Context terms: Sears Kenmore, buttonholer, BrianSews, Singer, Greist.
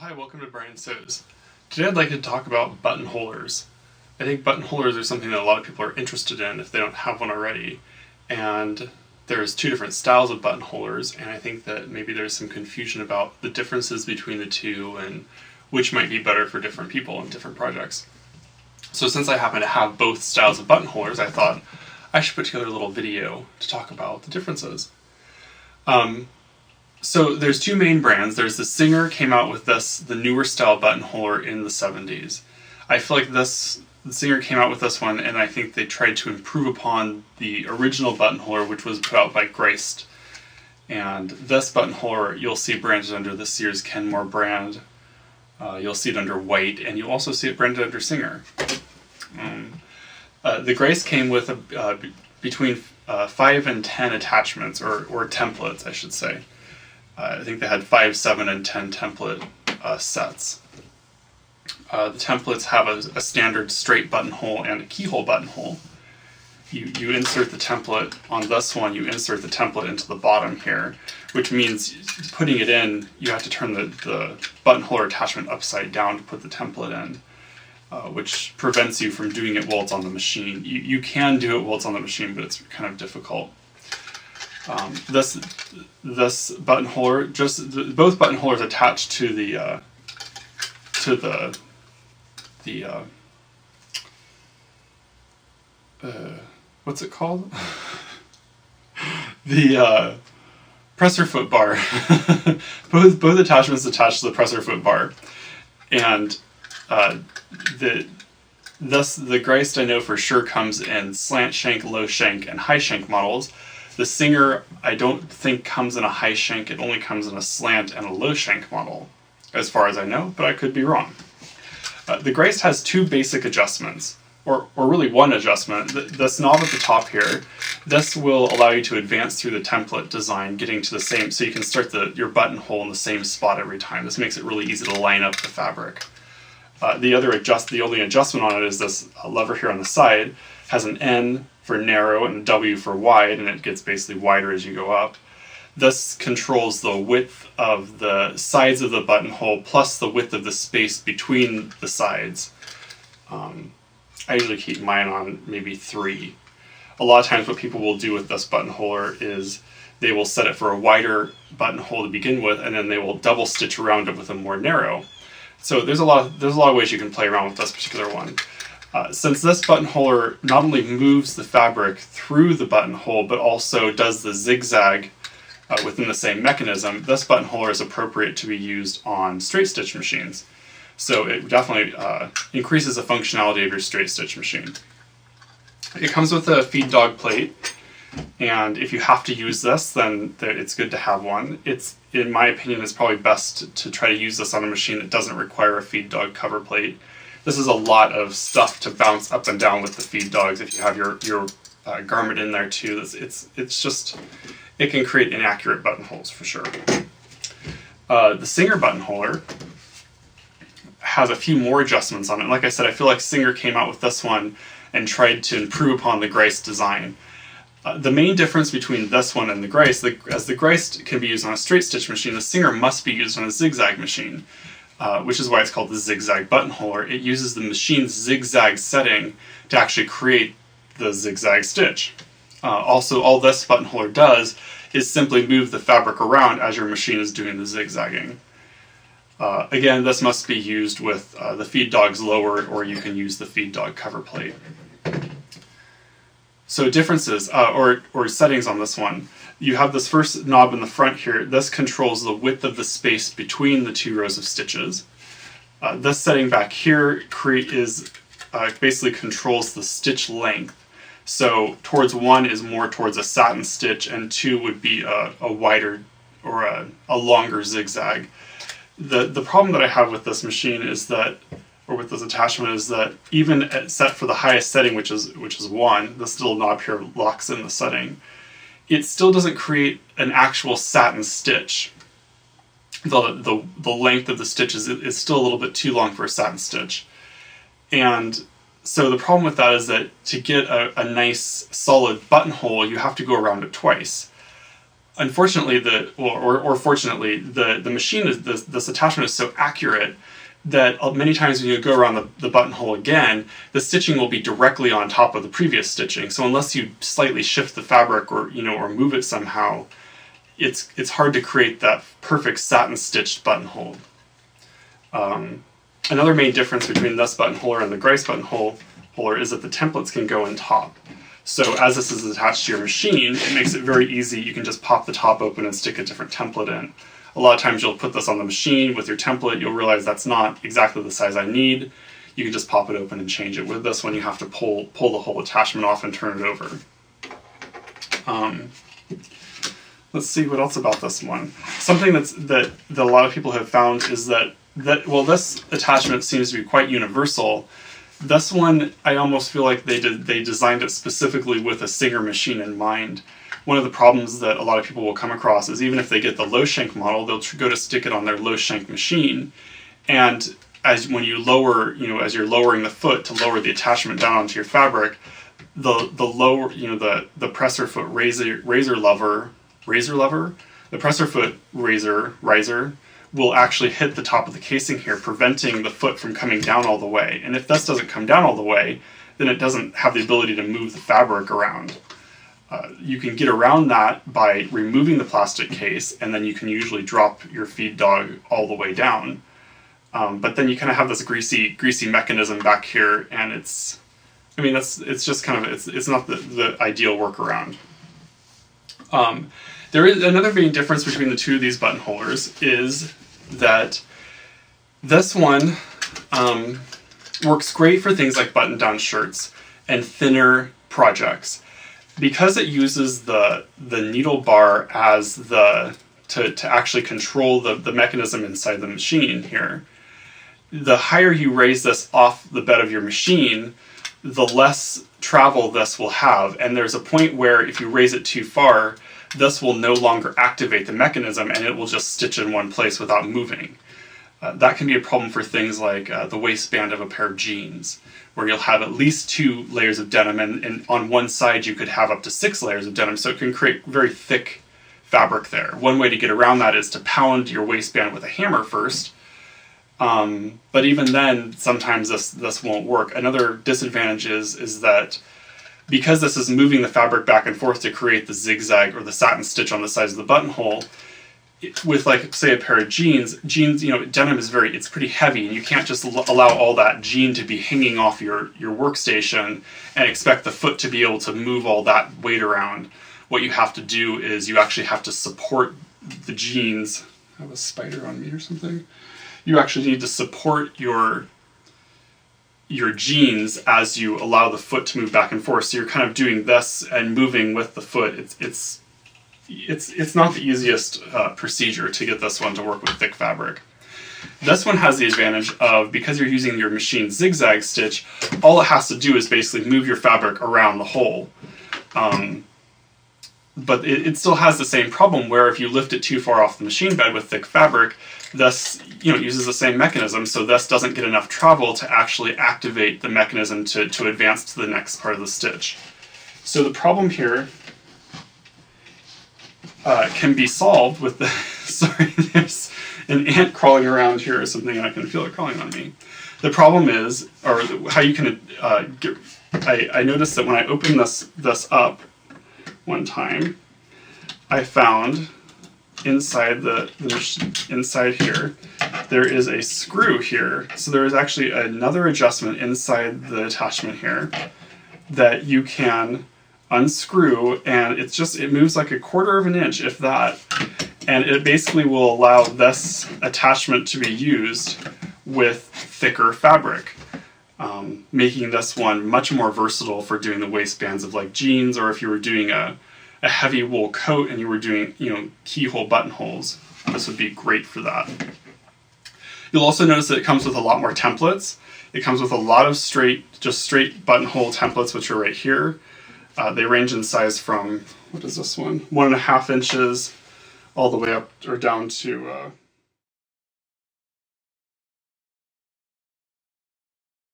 Hi, welcome to BrianSews. Today I'd like to talk about buttonholers. I think buttonholers are something that a lot of people are interested in if they don't have one already. And there's two different styles of buttonholers, and I think that maybe there's some confusion about the differences between the two and which might be better for different people and different projects. So since I happen to have both styles of buttonholers, I thought I should put together a little video to talk about the differences. So there's two main brands. There's the Singer came out with this, the newer style buttonholer in the 70s. I feel like the Singer came out with this one, and I think they tried to improve upon the original buttonholer, which was put out by Greist. And this buttonholer you'll see branded under the Sears Kenmore brand. You'll see it under White, and you'll also see it branded under Singer. The Greist came with between 5 and 10 attachments, or templates, I should say. I think they had 5, 7, and 10 template sets. The templates have a standard straight buttonhole and a keyhole buttonhole. You insert the template on this one. You insert the template into the bottom here, which means putting it in, you have to turn the buttonhole or attachment upside down to put the template in, which prevents you from doing it while it's on the machine. You can do it while it's on the machine, but it's kind of difficult. This buttonholer, both buttonholers attach to the what's it called? the presser foot bar. both attachments attach to the presser foot bar, and the Greist I know for sure comes in slant shank, low shank, and high shank models. The Singer, I don't think, comes in a high shank. It only comes in a slant and a low shank model, as far as I know, but I could be wrong. The Greist has two basic adjustments, or really one adjustment. This knob at the top here, this will allow you to advance through the template design, getting to the same, so you can start your buttonhole in the same spot every time. This makes it really easy to line up the fabric. The only adjustment on it is this lever here on the side. Has an N for narrow and a W for wide, and it gets basically wider as you go up. This controls the width of the sides of the buttonhole plus the width of the space between the sides. I usually keep mine on maybe 3. A lot of times what people will do with this buttonholer is they will set it for a wider buttonhole to begin with, and then they will double stitch around it with a more narrow. So there's a lot of ways you can play around with this particular one. Since this buttonholer not only moves the fabric through the buttonhole, but also does the zigzag within the same mechanism, this buttonholer is appropriate to be used on straight stitch machines. So it definitely increases the functionality of your straight stitch machine. It comes with a feed dog plate, and if you have to use this, then it's good to have one. In my opinion, it's probably best to try to use this on a machine that doesn't require a feed dog cover plate. This is a lot of stuff to bounce up and down with the feed dogs. If you have your garment in there too, it can create inaccurate buttonholes for sure. The Singer buttonholer has a few more adjustments on it. Like I said, I feel like Singer came out with this one and tried to improve upon the Greist design. The main difference between this one and the Greist, as the Greist can be used on a straight stitch machine, the Singer must be used on a zigzag machine. Which is why it's called the zigzag buttonholer. It uses the machine's zigzag setting to actually create the zigzag stitch. Also, all this buttonholer does is simply move the fabric around as your machine is doing the zigzagging. Again, this must be used with the feed dogs lowered, or you can use the feed dog cover plate. So differences, or settings on this one. You have this first knob in the front here. This controls the width of the space between the two rows of stitches. This setting back here basically controls the stitch length. So towards 1 is more towards a satin stitch, and 2 would be a wider or a longer zigzag. The problem that I have with this machine is that, or with this attachment, is that even set for the highest setting, which is 1, this little knob here locks in the setting. It still doesn't create an actual satin stitch. The length of the stitch is still a little bit too long for a satin stitch. And so the problem with that is that to get a nice solid buttonhole, you have to go around it twice. unfortunately, or fortunately, the machine, this attachment is so accurate that many times when you go around the buttonhole again, the stitching will be directly on top of the previous stitching. So unless you slightly shift the fabric or, you know, or move it somehow, it's hard to create that perfect satin stitched buttonhole. Another main difference between this buttonholer and the Greist buttonholer is that the templates can go on top. So as this is attached to your machine, it makes it very easy. You can just pop the top open and stick a different template in. A lot of times you'll put this on the machine with your template, you'll realize that's not exactly the size I need. You can just pop it open and change it. With this one, you have to pull the whole attachment off and turn it over. Let's see what else about this one. Something that a lot of people have found is that this attachment seems to be quite universal. This one, I almost feel like they designed it specifically with a Singer machine in mind. One of the problems that a lot of people will come across is even if they get the low shank model, they'll go to stick it on their low shank machine, and when you lower, as you're lowering the foot to lower the attachment down onto your fabric, the presser foot riser will actually hit the top of the casing here, preventing the foot from coming down all the way. And if this doesn't come down all the way, then it doesn't have the ability to move the fabric around. You can get around that by removing the plastic case, and then you can usually drop your feed dog all the way down. But then you kind of have this greasy mechanism back here, and it's not the ideal workaround. There is another main difference between the two of these buttonholers is that this one works great for things like button-down shirts and thinner projects. Because it uses the needle bar as to actually control the mechanism inside the machine here, the higher you raise this off the bed of your machine, the less travel this will have. And there's a point where if you raise it too far, this will no longer activate the mechanism and it will just stitch in one place without moving. That can be a problem for things like the waistband of a pair of jeans, where you'll have at least 2 layers of denim, and on one side you could have up to 6 layers of denim, so it can create very thick fabric there. One way to get around that is to pound your waistband with a hammer first, but even then, sometimes this won't work. Another disadvantage is that because this is moving the fabric back and forth to create the zigzag or the satin stitch on the sides of the buttonhole, with like, say, a pair of jeans, denim is it's pretty heavy, and you can't just allow all that jean to be hanging off your workstation and expect the foot to be able to move all that weight around. What you have to do is you actually have to support the jeans. I have a spider on me or something. You actually need to support your jeans as you allow the foot to move back and forth. So you're kind of doing this and moving with the foot. It's not the easiest procedure to get this one to work with thick fabric. This one has the advantage of, because you're using your machine zigzag stitch, all it has to do is basically move your fabric around the hole. But it still has the same problem where if you lift it too far off the machine bed with thick fabric, this uses the same mechanism, so this doesn't get enough travel to actually activate the mechanism to advance to the next part of the stitch. So the problem here can be solved with the... Sorry, there's an ant crawling around here or something, and I can feel it crawling on me. The problem is, or how you can... I noticed that when I opened this up, one time, I found inside inside here, there is a screw here. So there is actually another adjustment inside the attachment here that you can unscrew, and it moves like 1/4 of an inch, if that. And it basically will allow this attachment to be used with thicker fabric. Making this one much more versatile for doing the waistbands of like jeans, or if you were doing a heavy wool coat and you were doing keyhole buttonholes, this would be great for that. You'll also notice that it comes with a lot more templates. It comes with a lot of straight buttonhole templates, which are right here. They range in size from, what is this one? 1.5 inches all the way up or down to